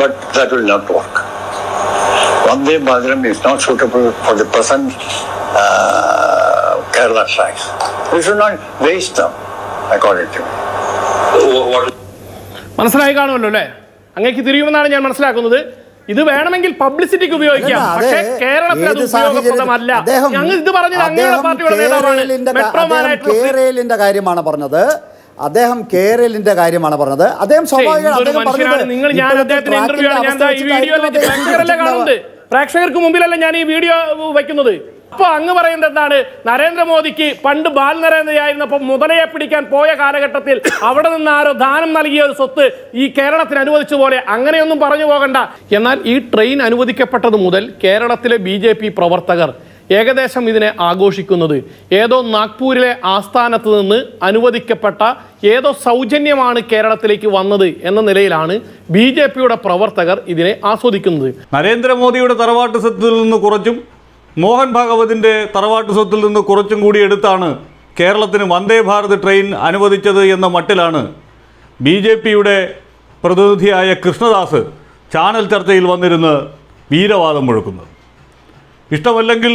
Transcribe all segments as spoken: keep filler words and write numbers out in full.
but that will not work. Vande Bhadram is not suitable for the present uh, Kerala size. We should not waste them, according to me. മനസ്സിലായി കാണുമല്ലോ അല്ലേ? അങ്ങേക്ക് തിരിയുമെന്നാണ് ഞാൻ മനസ്സിലാക്കുന്നത്. ഇത് വേണമെങ്കിൽ പബ്ലിസിറ്റിക്ക് ഉപയോഗിക്കാം, പക്ഷേ കേരളത്തിൽ അത് ഉപയോഗപ്രദമല്ല. ഞങ്ങൾ ഇത് പറഞ്ഞത് അങ്ങനെയുള്ള പാർട്ടിയുടെ നേതാവാണ്. കേരളിന്റെ കാര്യമാണ് പറഞ്ഞത്. അദ്ദേഹം കേരളിന്റെ കാര്യമാണ് പറഞ്ഞത്. അദ്ദേഹം സ്വാഭാവികമാണ്. പ്രേക്ഷകർക്ക് മുമ്പിലല്ല ഞാൻ ഈ വീഡിയോ വയ്ക്കുന്നത്. അപ്പൊ അങ്ങ് പറയുന്നത് എന്താണ്? നരേന്ദ്രമോദിക്ക് പണ്ട് ബാലനരേന്ദ്രയായിരുന്നപ്പോ മുതലയെ പിടിക്കാൻ പോയ കാലഘട്ടത്തിൽ അവിടെ നിന്ന് ആരോ ദാനം നൽകിയ ഒരു സ്വത്ത് ഈ കേരളത്തിന് അനുവദിച്ചു പോലെ അങ്ങനെയൊന്നും പറഞ്ഞു പോകണ്ട. എന്നാൽ ഈ ട്രെയിൻ അനുവദിക്കപ്പെട്ടത് മുതൽ കേരളത്തിലെ ബി ജെ പി പ്രവർത്തകർ ഏകദേശം ഇതിനെ ആഘോഷിക്കുന്നത് ഏതോ നാഗ്പൂരിലെ ആസ്ഥാനത്ത് നിന്ന് അനുവദിക്കപ്പെട്ട ഏതോ സൗജന്യമാണ് കേരളത്തിലേക്ക് വന്നത് എന്ന നിലയിലാണ് ബി ജെ പിയുടെ പ്രവർത്തകർ ഇതിനെ ആസ്വദിക്കുന്നത്. നരേന്ദ്രമോദിയുടെ തറവാട്ട് സ്വത്തിൽ നിന്ന് കുറച്ചും മോഹൻ ഭാഗവതിൻ്റെ തറവാട്ട് സ്വത്തിൽ നിന്ന് കുറച്ചും കൂടി എടുത്താണ് കേരളത്തിന് വന്ദേ ഭാരത് ട്രെയിൻ അനുവദിച്ചത് എന്ന മട്ടിലാണ് ബി ജെ പിയുടെ പ്രതിനിധിയായ കൃഷ്ണദാസ് ചാനൽ ചർച്ചയിൽ വന്നിരുന്ന് വീരവാദം മുഴക്കുന്നത്. ഇഷ്ടമല്ലെങ്കിൽ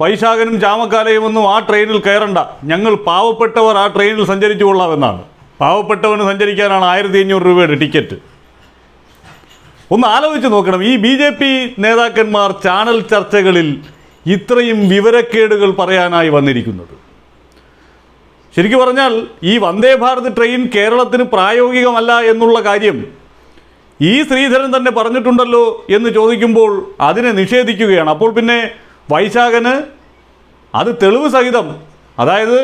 പൈശാഖനും ചാമക്കാലയുമൊന്നും ആ ട്രെയിനിൽ കയറണ്ട, ഞങ്ങൾ പാവപ്പെട്ടവർ ആ ട്രെയിനിൽ സഞ്ചരിച്ചു കൊള്ളാമെന്നാണ്. പാവപ്പെട്ടവന് സഞ്ചരിക്കാനാണ് ആയിരത്തി അഞ്ഞൂറ് രൂപയുടെ ടിക്കറ്റ്. ഒന്ന് ആലോചിച്ച് നോക്കണം, ഈ ബി ജെ പി നേതാക്കന്മാർ ചാനൽ ചർച്ചകളിൽ ഇത്രയും വിവരക്കേടുകൾ പറയാനായി വന്നിരിക്കുന്നത്. ശരിക്കും പറഞ്ഞാൽ ഈ വന്ദേ ഭാരത് ട്രെയിൻ കേരളത്തിന് പ്രായോഗികമല്ല എന്നുള്ള കാര്യം ഈ ശ്രീധരൻ തന്നെ പറഞ്ഞിട്ടുണ്ടല്ലോ എന്ന് ചോദിക്കുമ്പോൾ അതിനെ നിഷേധിക്കുകയാണ്. അപ്പോൾ പിന്നെ വൈശാഖന് അത് തെളിവ് സഹിതം, അതായത്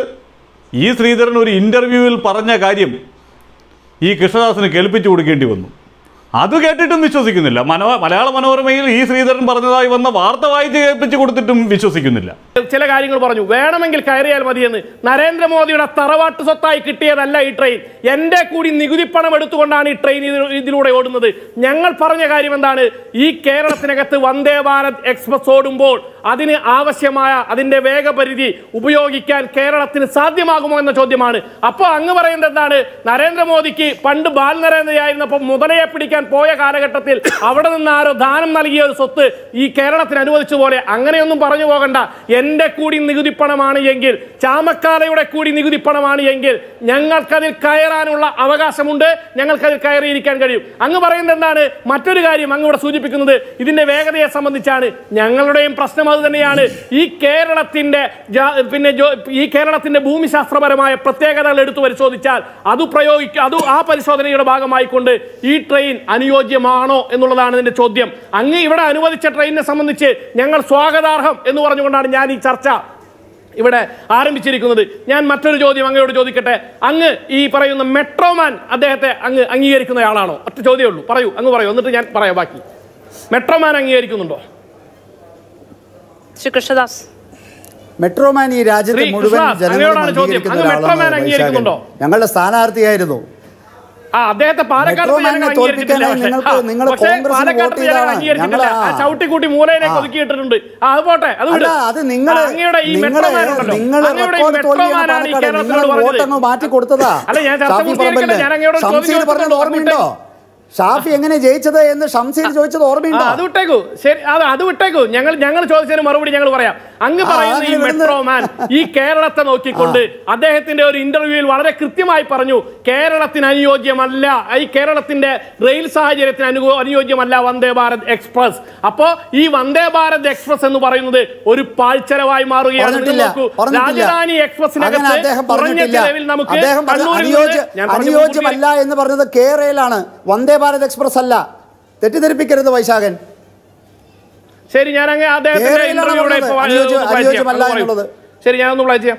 ഈ ശ്രീധരൻ ഒരു ഇൻ്റർവ്യൂവിൽ പറഞ്ഞ കാര്യം ഈ കൃഷ്ണദാസിന് കേൾപ്പിച്ചു കൊടുക്കേണ്ടി വന്നു. അത് കേട്ടിട്ടും വിശ്വസിക്കുന്നില്ല. മനോ മലയാള മനോരമയിൽ ഈ ശ്രീധരൻ പറഞ്ഞതായി വന്ന വാർത്ത വായിച്ച് കേൾപ്പിച്ചു കൊടുത്തിട്ടും വിശ്വസിക്കുന്നില്ല. ചില കാര്യങ്ങൾ പറഞ്ഞു, വേണമെങ്കിൽ കയറിയാൽ മതിയെന്ന്. നരേന്ദ്രമോദിയുടെ തറവാട്ട് സ്വത്തായി കിട്ടിയതല്ല ഈ ട്രെയിൻ, എൻ്റെ കൂടി നികുതി പണം എടുത്തുകൊണ്ടാണ് ഈ ട്രെയിൻ ഇതിലൂടെ ഓടുന്നത്. ഞങ്ങൾ പറഞ്ഞ കാര്യം എന്താണ്? ഈ കേരളത്തിനകത്ത് വന്ദേ ഭാരത് എക്സ്പ്രസ് ഓടുമ്പോൾ അതിന് ആവശ്യമായ അതിൻ്റെ വേഗപരിധി ഉപയോഗിക്കാൻ കേരളത്തിന് സാധ്യമാകുമോ എന്ന ചോദ്യമാണ്. അപ്പോൾ അങ്ങ് പറയുന്നത് എന്താണ്? നരേന്ദ്രമോദിക്ക് പണ്ട് ബാലനരേന്ദ്രയായിരുന്നപ്പോൾ മുതലയെ പിടിക്കാൻ പോയ കാലഘട്ടത്തിൽ അവിടെ നിന്ന് ആരോ ദാനം നൽകിയ ഒരു സ്വത്ത് ഈ കേരളത്തിന് അനുവദിച്ചു പോലെ അങ്ങനെയൊന്നും പറഞ്ഞു പോകണ്ട. എൻ്റെ കൂടി നികുതി പണമാണ് എങ്കിൽ, ചാമക്കാലയുടെ കൂടി നികുതി പണമാണ് എങ്കിൽ ഞങ്ങൾക്കതിൽ കയറാനുള്ള അവകാശമുണ്ട്, ഞങ്ങൾക്കതിൽ കയറിയിരിക്കാൻ കഴിയും. അങ്ങ് പറയുന്നത് എന്താണ്? മറ്റൊരു കാര്യം അങ്ങ് ഇവിടെ സൂചിപ്പിക്കുന്നത് ഇതിൻ്റെ വേഗതയെ സംബന്ധിച്ചാണ്. ഞങ്ങളുടെയും പ്രശ്നം അത് തന്നെയാണ്. ഈ കേരളത്തിൻ്റെ പിന്നെ ഈ കേരളത്തിൻ്റെ ഭൂമിശാസ്ത്രപരമായ പ്രത്യേകതകൾ എടുത്തു പരിശോധിച്ചാൽ അത് പ്രയോഗിക്കുക, അത് ആ പരിശോധനയുടെ ഭാഗമായിക്കൊണ്ട് ഈ ട്രെയിൻ അനുയോജ്യമാണോ എന്നുള്ളതാണ് ഇതിന്റെ ചോദ്യം. അങ്ങ് ഇവിടെ അനുവദിച്ച ട്രെയിനിനെ സംബന്ധിച്ച് ഞങ്ങൾ സ്വാഗതാർഹം എന്ന് പറഞ്ഞുകൊണ്ടാണ് ഞാൻ ഈ ചർച്ച ഇവിടെ ആരംഭിച്ചിരിക്കുന്നത്. ഞാൻ മറ്റൊരു ചോദ്യം അങ്ങയോട് ചോദിക്കട്ടെ. അങ്ങ് ഈ പറയുന്ന മെട്രോമാൻ അദ്ദേഹത്തെ അങ്ങ് അംഗീകരിക്കുന്നയാളാണോ? ഒറ്റ ചോദ്യമേ ഉള്ളൂ, പറയൂ, അങ്ങ് പറയൂ, എന്നിട്ട് ഞാൻ പറയാം ബാക്കി. മെട്രോമാൻ അംഗീകരിക്കുന്നുണ്ടോ? ശ്രീ കൃഷ്ണദാസ്, മെട്രോമാൻ ഈ രാജ്യത്തെ മുഴുവൻ ജനങ്ങളുണ്ടോ? ഞങ്ങളുടെ സ്ഥാനാർത്ഥിയായിരുന്നു. ഓർമ്മയുണ്ടോ ഷാഫി എങ്ങനെ ജയിച്ചത് എന്ന് ഷംസീർ ചോദിച്ചത് ഓർമ്മയുണ്ടോ? അത് വിട്ടേക്കൂ, ശരി, അത് അത് വിട്ടേക്കൂ. ഞങ്ങൾ ഞങ്ങൾ ചോദിച്ചതിന് മറുപടി ഞങ്ങൾ പറയാം. അങ്ങ് പറയുന്ന ഈ മെട്രോമാൻ ഈ കേരളത്തെ നോക്കിക്കൊണ്ട് അദ്ദേഹത്തിന്റെ ഒരു ഇന്റർവ്യൂവിൽ വളരെ കൃത്യമായി പറഞ്ഞു, കേരളത്തിന് അനുയോജ്യമല്ല, ഈ കേരളത്തിന്റെ റെയിൽ സാഹചര്യത്തിന് അനു അനുയോജ്യമല്ല വന്ദേ ഭാരത് എക്സ്പ്രസ്. അപ്പോ ഈ വന്ദേ ഭാരത് എക്സ്പ്രസ് എന്ന് പറയുന്നത് ഒരു പാഴ്ചരവായി മാറുകയാണ്. രാജധാനി എക്സ്പ്രസിനകത്ത് കുറഞ്ഞ ചെലവിൽ നമുക്ക് അനുയോജ്യമല്ല എന്ന് പറഞ്ഞത് കേരളയിലാണ്, വന്ദേ ഭാരത് എക്സ്പ്രസ് അല്ല. തെറ്റിദ്ധരിപ്പിക്കരുത് വൈശാഖൻ. ശരി, ഞാൻ ശരി ഞാനൊന്ന് പ്ലേ ചെയ്യാം.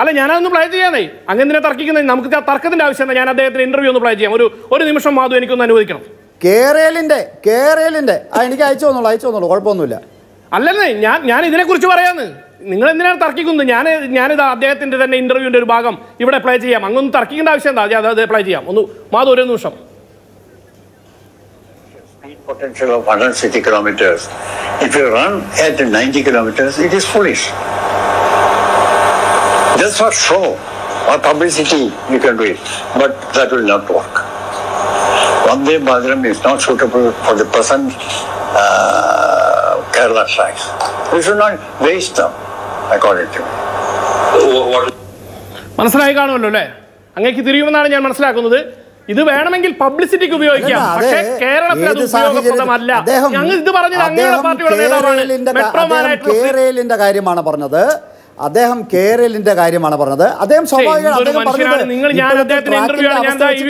അല്ല, ഞാനൊന്ന് പ്ലേ ചെയ്യാന്നേ. അങ്ങനെ തർക്കിക്കുന്നത് നമുക്ക് തർക്കത്തിന്റെ ആവശ്യം. ഞാൻ അദ്ദേഹത്തിന്റെ ഇന്റർവ്യൂ ഒന്ന് പ്ലേ ചെയ്യാം. ഒരു ഒരു നിമിഷം മാധു എനിക്കൊന്ന് അനുവദിക്കണം. കേരളിന്റെ കേരളിന്റെ എനിക്ക് അയച്ചു തന്നോളൂ, അയച്ചു തന്നോളൂ, കുഴപ്പമൊന്നുമില്ല. അല്ലെന്നേ, ഞാൻ ഞാൻ ഇതിനെ കുറിച്ച് പറയാന്ന്. നിങ്ങൾ എന്തിനാണ് തർക്കിക്കുന്നത്? ഞാൻ ഞാനിത് അദ്ദേഹത്തിന്റെ തന്നെ ഇന്റർവ്യൂവിന്റെ ഒരു ഭാഗം ഇവിടെ പ്ലേ ചെയ്യാം. അങ്ങൊന്നും തർക്കിക്കേണ്ട ആവശ്യം എന്താ? അത് പ്ലേ ചെയ്യാം. ഒന്ന് മാധു, ഒരു നിമിഷം. Potential of one hundred sixty kilometers. If you run at ninety kilometers, it is foolish. Just for show or publicity, you can do it, but that will not work. Vande Bharat is not suitable for the present uh, Kerala size. We should not waste them, according to me. Manasalayi kaanuvallo alle angekku theriyumennaanu njan manasilakunnu. This is a publicity. But Kerala is not a publicity.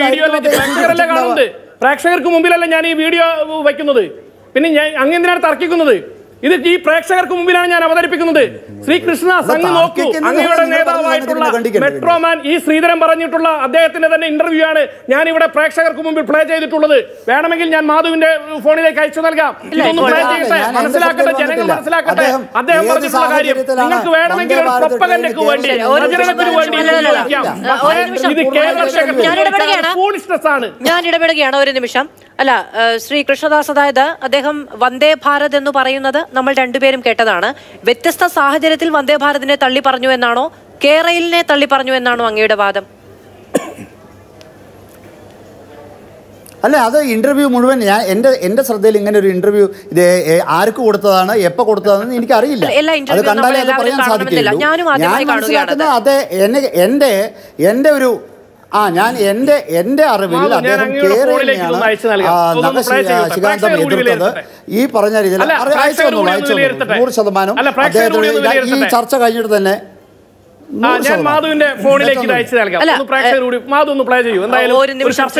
This is the Praxar Kumbilan and Sri Krishna, Sanganoku, Anguilla, Metro Man, East Sreedharan Baranitula, Adet, and interview. Yani would a Praxar Kumbi Praja to Tulu, Vanamakin and Madu in the Ford Kaitsunaga. You don't know Allah, Sri Krishna Dasada, Adeham, Vande Bharat and Parayanada, Namal Tanduberim Ketadana, Vetista Sahadil, Vande Bharat in a Taliparnu and Nano, Keril ne Taliparnu and Nano Angedavada. Allah, other interview Mudan, end the Sardeling and interview the Arkutana, Epakutana, in Karila. Ella interview the Kandala Ah, I end end I am not I I am not doing the phone like this. I am not doing the price. You and I are in the shop.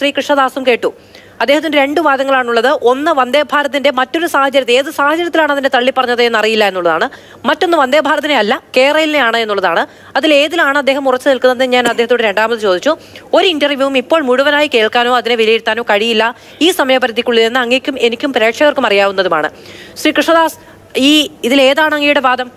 I am not doing Rendu Madangalanula, one the one day part in the Matur Sajar, the other Sajar Trana and the Taliparna and Arila Nulana, Matan one day part in Ella, Kerala and Nulana, at the Lana, they have more silk than Yana, they took Randam Jojo, or interview me, Paul Mudavana, Kelkano, Adre Vilitano, Kadila, E. Samia particular, Nangikum, Enicum, Pressure, Maria on the Mana. Sri Krishnadas, E. Idileda and Yeda Badam.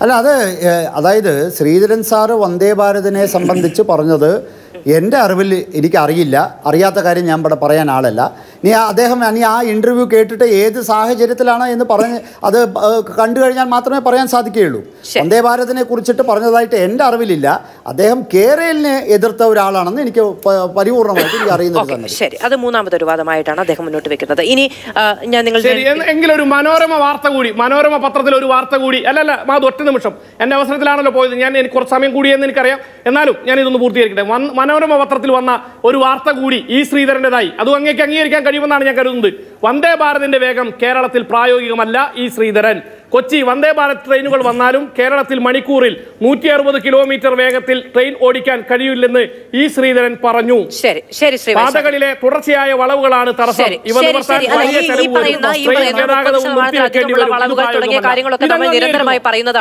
Another Ada, Sreedharan Sara, Vande Bharat, Sambandichu, or another, Yenda Arvil Idikarilla, Ariata Karinam, but a Parayan Alala. Nia, they have any interview catered to eight Sahajetalana in the Paran, other country and Matana Paran Sadikilu. Vande Bharat and a Kurcheta Paranite, end Arvilla, Adeham Kerel, Ederta Ralan, and Parura. Sherry, other Munam, the Rada Maitana, they come to make another. Ini, Angular Manorama Vartagudi, Manorama Patadulu Vartagudi, Ella Madotan. And I was at the Lana Poison and Korsami Gudi and Korea, and Nalu, Yan in the Burti, one of Matilwana, or Arta Gudi, East Reader and the Dai. Aduanga can hear Karivan one day bar in the Vegam, Kerala till Prayo Yamala, East Reader, Kochi, one day bar train over Vanarum, Kerala till Manikuril, Mutia over the kilometer Vega till train Odikan, Kadiul, East Reader and Paranu. Sherry, Sherry, Sherry, Sherry,